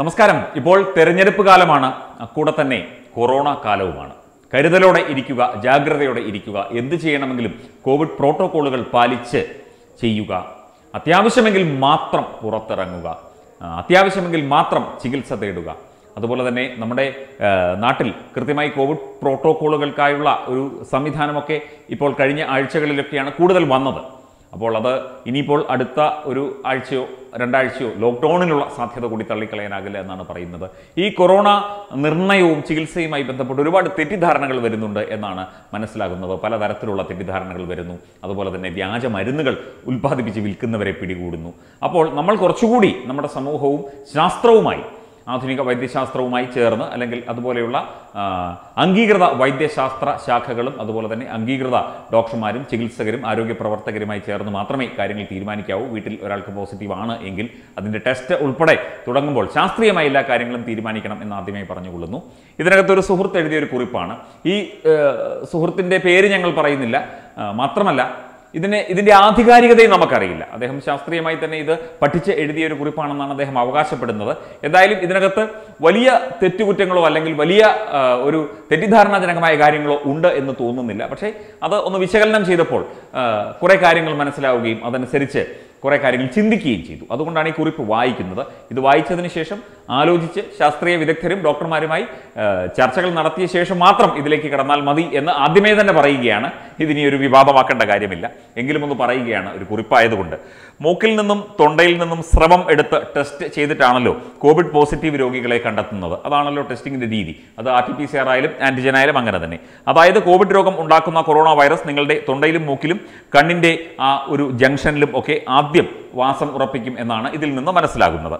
നമസ്കാരം. ഇപ്പോൾ തെരഞ്ഞെടുപ്പ് കാലമാണ്, കൂടെ തന്നെ കൊറോണ കാലവുമാണ്. കരുതലോടെ ഇരിക്കുക, ജാഗ്രതയോടെ ഇരിക്കുക. എന്ത് ചെയ്യണമെങ്കിലും കോവിഡ് പ്രോട്ടോക്കോളുകൾ പാലിച്ച് ചെയ്യുക. അത്യാവശ്യമെങ്കിൽ മാത്രം പുറത്തിറങ്ങുക, അത്യാവശ്യമെങ്കിൽ മാത്രം ചികിത്സ തേടുക. അതുപോലെ തന്നെ നമ്മുടെ നാട്ടിൽ കൃത്യമായി കോവിഡ് പ്രോട്ടോക്കോളുകൾക്കായുള്ള ഒരു സംവിധാനമൊക്കെ ഇപ്പോൾ കഴിഞ്ഞ ആഴ്ചകളിലൊക്കെയാണ് കൂടുതൽ വന്നത്. അപ്പോൾ അത് ഇനിയിപ്പോൾ അടുത്ത ഒരു ആഴ്ചയോ രണ്ടാഴ്ചയോ ലോക്ക്ഡൗണിനുള്ള സാധ്യത കൂടി തള്ളിക്കളയാനാകില്ല എന്നാണ് പറയുന്നത്. ഈ കൊറോണ നിർണയവും ചികിത്സയുമായി ബന്ധപ്പെട്ട് ഒരുപാട് തെറ്റിദ്ധാരണകൾ വരുന്നുണ്ട് എന്നാണ് മനസ്സിലാകുന്നത്. പലതരത്തിലുള്ള തെറ്റിദ്ധാരണകൾ വരുന്നു. അതുപോലെ തന്നെ വ്യാജ മരുന്നുകൾ ഉൽപ്പാദിപ്പിച്ച് വിൽക്കുന്നവരെ പിടികൂടുന്നു. അപ്പോൾ നമ്മൾ കുറച്ചുകൂടി നമ്മുടെ സമൂഹവും ശാസ്ത്രവുമായി, ആധുനിക വൈദ്യശാസ്ത്രവുമായി ചേർന്ന്, അല്ലെങ്കിൽ അതുപോലെയുള്ള അംഗീകൃത വൈദ്യശാസ്ത്ര ശാഖകളും അതുപോലെ തന്നെ അംഗീകൃത ഡോക്ടർമാരും ചികിത്സകരും ആരോഗ്യ പ്രവർത്തകരുമായി ചേർന്ന് മാത്രമേ കാര്യങ്ങൾ തീരുമാനിക്കാവൂ. വീട്ടിൽ ഒരാൾക്ക് പോസിറ്റീവ് ആണ് എങ്കിൽ അതിൻ്റെ ടെസ്റ്റ് ഉൾപ്പെടെ തുടങ്ങുമ്പോൾ ശാസ്ത്രീയമായ എല്ലാ കാര്യങ്ങളും തീരുമാനിക്കണം എന്ന് ആദ്യമേ പറഞ്ഞുകൊള്ളുന്നു. ഇതിനകത്തൊരു സുഹൃത്ത് എഴുതിയൊരു കുറിപ്പാണ്. ഈ സുഹൃത്തിൻ്റെ പേര് ഞങ്ങൾ പറയുന്നില്ല. മാത്രമല്ല ഇതിൻ്റെ ആധികാരികതയും നമുക്കറിയില്ല. അദ്ദേഹം ശാസ്ത്രീയമായി തന്നെ ഇത് പഠിച്ച് എഴുതിയ ഒരു കുറിപ്പാണെന്നാണ് അദ്ദേഹം അവകാശപ്പെടുന്നത്. എന്തായാലും ഇതിനകത്ത് വലിയ തെറ്റുകുറ്റങ്ങളോ അല്ലെങ്കിൽ വലിയ ഒരു തെറ്റിദ്ധാരണാജനകമായ കാര്യങ്ങളോ ഉണ്ട് എന്ന് തോന്നുന്നില്ല. പക്ഷേ അത് ഒന്ന് വിശകലനം ചെയ്തപ്പോൾ കുറേ കാര്യങ്ങൾ മനസ്സിലാവുകയും അതനുസരിച്ച് കുറേ കാര്യങ്ങൾ ചിന്തിക്കുകയും ചെയ്തു. അതുകൊണ്ടാണ് ഈ കുറിപ്പ് വായിക്കുന്നത്. ഇത് വായിച്ചതിന് ശേഷം ആലോചിച്ച് ശാസ്ത്രീയ വിദഗ്ധരും ഡോക്ടർമാരുമായി ചർച്ചകൾ നടത്തിയ ശേഷം മാത്രം ഇതിലേക്ക് കടന്നാൽ മതി എന്ന് ആദ്യമേ തന്നെ പറയുകയാണ്. ഇതിനി ഒരു വിവാദമാക്കേണ്ട കാര്യമില്ല. എങ്കിലും ഒന്ന് പറയുകയാണ്, ഒരു കുറിപ്പായതുകൊണ്ട്. മൂക്കിൽ നിന്നും തൊണ്ടയിൽ നിന്നും സ്രവം എടുത്ത് ടെസ്റ്റ് ചെയ്തിട്ടാണല്ലോ കോവിഡ് പോസിറ്റീവ് രോഗികളെ കണ്ടെത്തുന്നത്. അതാണല്ലോ ടെസ്റ്റിങ്ങിൻ്റെ രീതി. അത് RT-PCR ആയാലും ആൻറ്റിജൻ ആയാലും അങ്ങനെ തന്നെ. അതായത് കോവിഡ് രോഗം ഉണ്ടാക്കുന്ന കൊറോണ വൈറസ് നിങ്ങളുടെ തൊണ്ടയിലും മൂക്കിലും കണ്ണിൻ്റെ ആ ഒരു ജംഗ്ഷനിലും ഒക്കെ ആദ്യം വാസം ഉറപ്പിക്കും എന്നാണ് ഇതിൽ നിന്ന് മനസ്സിലാകുന്നത്.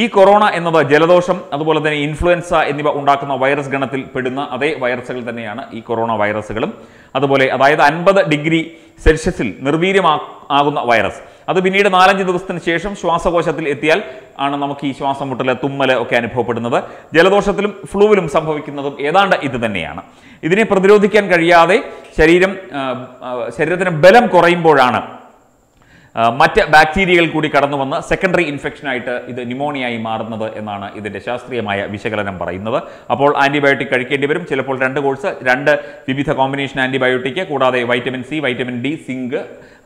ഈ കൊറോണ എന്നത് ജലദോഷം അതുപോലെ തന്നെ ഇൻഫ്ലുവൻസ എന്നിവ ഉണ്ടാക്കുന്ന വൈറസ് ഗണത്തിൽ പെടുന്ന അതേ വൈറസുകൾ തന്നെയാണ് ഈ കൊറോണ വൈറസുകളും. അതുപോലെ അതായത് 50°C നിർവീര്യമാകുന്ന വൈറസ് അത് പിന്നീട് 4-5 ദിവസത്തിന് ശേഷം ശ്വാസകോശത്തിൽ എത്തിയാൽ ആണ് നമുക്ക് ഈ ശ്വാസം മുട്ടല്, തുമ്മല് ഒക്കെ അനുഭവപ്പെടുന്നത്. ജലദോഷത്തിലും ഫ്ലൂവിലും സംഭവിക്കുന്നതും ഏതാണ്ട് ഇത് തന്നെയാണ്. ഇതിനെ പ്രതിരോധിക്കാൻ കഴിയാതെ ശരീരത്തിന് ബലം കുറയുമ്പോഴാണ് മറ്റ് ബാക്ടീരിയകൾ കൂടി കടന്നു വന്ന് സെക്കൻഡറി ഇൻഫെക്ഷനായിട്ട് ഇത് ന്യൂമോണിയായി മാറുന്നത് എന്നാണ് ഇതിൻ്റെ ശാസ്ത്രീയമായ വിശകലനം പറയുന്നത്. അപ്പോൾ ആൻറ്റിബയോട്ടിക് കഴിക്കേണ്ടി വരും. ചിലപ്പോൾ 2 കോഴ്സ് 2 വിവിധ കോമ്പിനേഷൻ ആൻറ്റിബയോട്ടിക് കൂടാതെ vitamin C, vitamin D, zinc,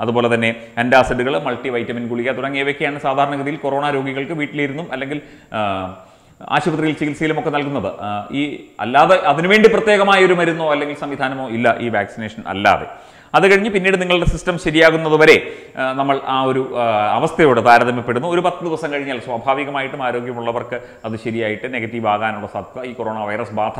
അതുപോലെ തന്നെ ആൻറ്റാസിഡുകൾ, മൾട്ടിവൈറ്റമിൻ ഗുളിക തുടങ്ങിയവയ്ക്കാണ് സാധാരണഗതിയിൽ കൊറോണ രോഗികൾക്ക് വീട്ടിലിരുന്നും അല്ലെങ്കിൽ ആശുപത്രിയിൽ ചികിത്സയിലുമൊക്കെ നൽകുന്നത്. ഈ അല്ലാതെ അതിനുവേണ്ടി പ്രത്യേകമായ ഒരു മരുന്നോ അല്ലെങ്കിൽ സംവിധാനമോ ഇല്ല ഈ വാക്സിനേഷൻ അല്ലാതെ. അത് കഴിഞ്ഞ് പിന്നീട് നിങ്ങളുടെ സിസ്റ്റം ശരിയാകുന്നതുവരെ നമ്മൾ ആ ഒരു അവസ്ഥയോട് താരതമ്യപ്പെടുന്നു. ഒരു 10 ദിവസം കഴിഞ്ഞാൽ സ്വാഭാവികമായിട്ടും ആരോഗ്യമുള്ളവർക്ക് അത് ശരിയായിട്ട് നെഗറ്റീവ് ആകാനുള്ള സാധ്യത, ഈ കൊറോണ വൈറസ് ബാധ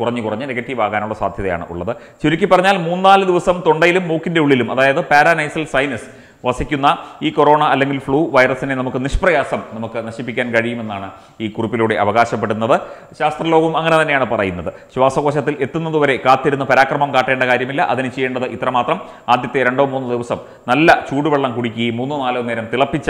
കുറഞ്ഞ് നെഗറ്റീവ് ആകാനുള്ള സാധ്യതയാണ് ഉള്ളത്. ചുരുക്കി പറഞ്ഞാൽ 3-4 ദിവസം തൊണ്ടയിലും മൂക്കിൻ്റെ ഉള്ളിലും, അതായത് പാരാനൈസൽ സൈനസ് വസിക്കുന്ന ഈ കൊറോണ അല്ലെങ്കിൽ ഫ്ലൂ വൈറസിനെ നമുക്ക് നിഷ്പ്രയാസം നശിപ്പിക്കാൻ കഴിയുമെന്നാണ് ഈ കുറിപ്പിലൂടെ അവകാശപ്പെടുന്നത്. ശാസ്ത്രലോകവും അങ്ങനെ തന്നെയാണ് പറയുന്നത്. ശ്വാസകോശത്തിൽ എത്തുന്നതുവരെ കാത്തിരുന്ന് പരാക്രമം കാട്ടേണ്ട കാര്യമില്ല. അതിന് ചെയ്യേണ്ടത് ഇത്രമാത്രം: ആദ്യത്തെ 2-3 ദിവസം നല്ല ചൂടുവെള്ളം കുടിക്കുകയും 3-4 നേരം തിളപ്പിച്ച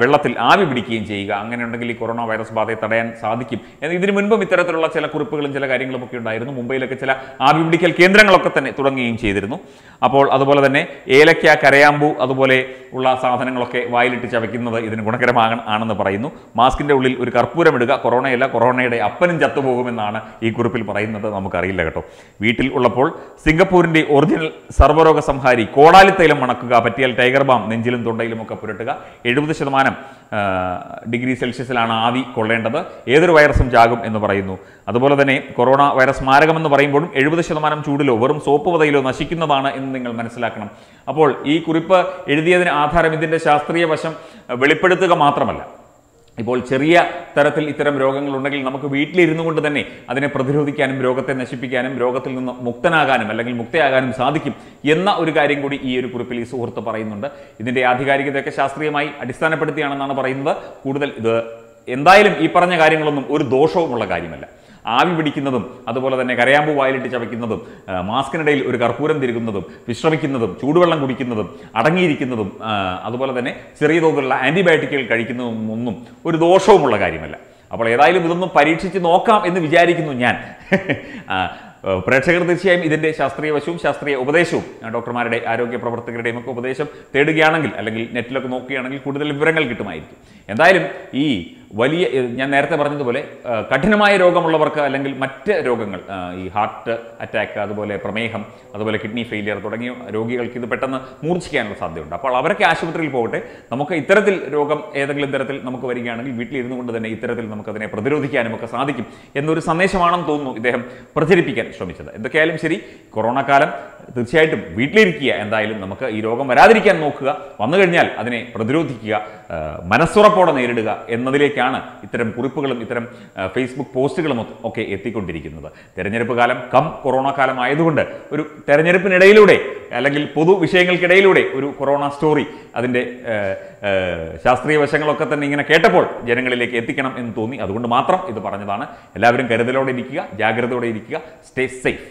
വെള്ളത്തിൽ ആവി പിടിക്കുകയും ചെയ്യുക. അങ്ങനെയുണ്ടെങ്കിൽ ഈ കൊറോണ വൈറസ് ബാധയെ തടയാൻ സാധിക്കും. ഇതിനു മുൻപും ഇത്തരത്തിലുള്ള ചില കുറിപ്പുകളും ചില കാര്യങ്ങളുമൊക്കെ ഉണ്ടായിരുന്നു. മുംബൈയിലൊക്കെ ചില ആവി പിടിക്കൽ കേന്ദ്രങ്ങളൊക്കെ തന്നെ തുടങ്ങുകയും ചെയ്തിരുന്നു. അപ്പോൾ അതുപോലെ തന്നെ ഏലക്ക, കരയാമ്പൂ അതുപോലെ ഉള്ള സാധനങ്ങളൊക്കെ വായിലിട്ട് ചവയ്ക്കുന്നത് ഇതിന് ഗുണകരമാണെന്ന് പറയുന്നു. മാസ്കിൻ്റെ ഉള്ളിൽ ഒരു കർപ്പൂരം ഇടുക. കൊറോണയല്ല, കൊറോണയുടെ അപ്പനും ചത്തുപോകുമെന്നാണ് ഈ കുറിപ്പിൽ പറയുന്നത്. നമുക്കറിയില്ല കേട്ടോ. വീട്ടിൽ ഉള്ളപ്പോൾ സിംഗപ്പൂരിൻ്റെ ഒറിജിനൽ സർവ്വരോഗ സംഹാരി കോടാലിത്തൈലം മണക്കുക. പറ്റിയാൽ ടൈഗർ ബാം നെഞ്ചിലും തൊണ്ടയിലുമൊക്കെ പുരട്ടുക. 70°C ആവി കൊള്ളേണ്ടത്. ഏതൊരു വൈറസും ചാകും എന്ന് പറയുന്നു. അതുപോലെ തന്നെ കൊറോണ വൈറസ് മാരകമെന്ന് പറയുമ്പോഴും 70% ചൂടിലോ വെറും സോപ്പ് വതയിലോ നശിക്കുന്നതാണ് എന്ന് നിങ്ങൾ മനസ്സിലാക്കണം. അപ്പോൾ ഈ കുറിപ്പ് എഴുതിയതിന് ആധാരം ഇതിൻ്റെ ശാസ്ത്രീയ വശം വെളിപ്പെടുത്തുക മാത്രമല്ല, ഇപ്പോൾ ചെറിയ തരത്തിൽ ഇത്തരം രോഗങ്ങളുണ്ടെങ്കിൽ നമുക്ക് വീട്ടിലിരുന്നു കൊണ്ട് തന്നെ അതിനെ പ്രതിരോധിക്കാനും രോഗത്തെ നശിപ്പിക്കാനും രോഗത്തിൽ നിന്ന് മുക്തനാകാനും അല്ലെങ്കിൽ മുക്തയാകാനും സാധിക്കും എന്ന ഒരു കാര്യം കൂടി ഈ ഒരു കുറിപ്പിൽ ഈ സുഹൃത്ത് പറയുന്നുണ്ട്. ഇതിൻ്റെ ആധികാരികതയൊക്കെ ശാസ്ത്രീയമായി അടിസ്ഥാനപ്പെടുത്തിയാണെന്നാണ് പറയുന്നത്. കൂടുതൽ ഇത് എന്തായാലും ഈ പറഞ്ഞ കാര്യങ്ങളൊന്നും ഒരു ദോഷവുമുള്ള കാര്യമല്ല. ആവി പിടിക്കുന്നതും അതുപോലെ തന്നെ കരയാമ്പൂ വായിലിട്ട് ചവയ്ക്കുന്നതും മാസ്കിനിടയിൽ ഒരു കർപ്പൂരം തിരുകുന്നതും വിശ്രമിക്കുന്നതും ചൂടുവെള്ളം കുടിക്കുന്നതും അടങ്ങിയിരിക്കുന്നതും അതുപോലെ തന്നെ ചെറിയ തോതിലുള്ള ആൻറ്റിബയോട്ടിക്കുകൾ കഴിക്കുന്നതും ഒന്നും ഒരു ദോഷവുമുള്ള കാര്യമല്ല. അപ്പോൾ ഏതായാലും ഇതൊന്നും പരീക്ഷിച്ച് നോക്കാം എന്ന് വിചാരിക്കുന്നു ഞാൻ. പ്രേക്ഷകർ തീർച്ചയായും ഇതിൻ്റെ ശാസ്ത്രീയ വശവും ശാസ്ത്രീയ ഉപദേശവും ഡോക്ടർമാരുടെ ആരോഗ്യ പ്രവർത്തകരുടെയും ഒക്കെ ഉപദേശം തേടുകയാണെങ്കിൽ അല്ലെങ്കിൽ നെറ്റിലൊക്കെ നോക്കുകയാണെങ്കിൽ കൂടുതൽ വിവരങ്ങൾ കിട്ടുമായിരിക്കും. എന്തായാലും ഈ വലിയ ഞാൻ നേരത്തെ പറഞ്ഞതുപോലെ കഠിനമായ രോഗമുള്ളവർക്ക് അല്ലെങ്കിൽ മറ്റ് രോഗങ്ങൾ ഈ ഹാർട്ട് അറ്റാക്ക് അതുപോലെ പ്രമേഹം അതുപോലെ കിഡ്നി ഫെയിലിയർ തുടങ്ങിയ രോഗികൾക്ക് ഇത് പെട്ടെന്ന് മൂർച്ഛിക്കാനുള്ള സാധ്യതയുണ്ട്. അപ്പോൾ അവരൊക്കെ ആശുപത്രിയിൽ പോകട്ടെ, നമുക്ക് ഇത്തരത്തിൽ രോഗം ഏതെങ്കിലും തരത്തിൽ നമുക്ക് വരികയാണെങ്കിൽ വീട്ടിലിരുന്നു കൊണ്ട് തന്നെ ഇത്തരത്തിൽ നമുക്കതിനെ പ്രതിരോധിക്കാനും ഒക്കെ സാധിക്കും എന്നൊരു സന്ദേശമാണെന്ന് തോന്നുന്നു ഇദ്ദേഹം പ്രചരിപ്പിക്കാൻ ശ്രമിച്ചത്. എന്തൊക്കെയായാലും ശരി, കൊറോണ കാലം തീർച്ചയായിട്ടും വീട്ടിലിരിക്കുക, എന്തായാലും നമുക്ക് ഈ രോഗം വരാതിരിക്കാൻ നോക്കുക, വന്നു കഴിഞ്ഞാൽ അതിനെ പ്രതിരോധിക്കുക, മനസ്സുറപ്പോടെ നേരിടുക എന്നതിലേക്കാണ് ഇത്തരം കുറിപ്പുകളും ഇത്തരം ഫേസ്ബുക്ക് പോസ്റ്റുകളും ഒക്കെ എത്തിക്കൊണ്ടിരിക്കുന്നത്. തെരഞ്ഞെടുപ്പ് കാലം കം കൊറോണ കാലം ആയതുകൊണ്ട് ഒരു തെരഞ്ഞെടുപ്പിനിടയിലൂടെ അല്ലെങ്കിൽ പൊതു വിഷയങ്ങൾക്കിടയിലൂടെ ഒരു കൊറോണ സ്റ്റോറി അതിൻ്റെ ശാസ്ത്രീയ വശങ്ങളൊക്കെ തന്നെ ഇങ്ങനെ കേട്ടപ്പോൾ ജനങ്ങളിലേക്ക് എത്തിക്കണം എന്ന് തോന്നി. അതുകൊണ്ട് മാത്രം ഇത് പറഞ്ഞതാണ്. എല്ലാവരും കരുതലോടെ ഇരിക്കുക, ജാഗ്രതയോടെ ഇരിക്കുക, സ്റ്റേ സേഫ്.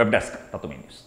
വെബ് ഡെസ്ക് തത്തുമി ന്യൂസ്.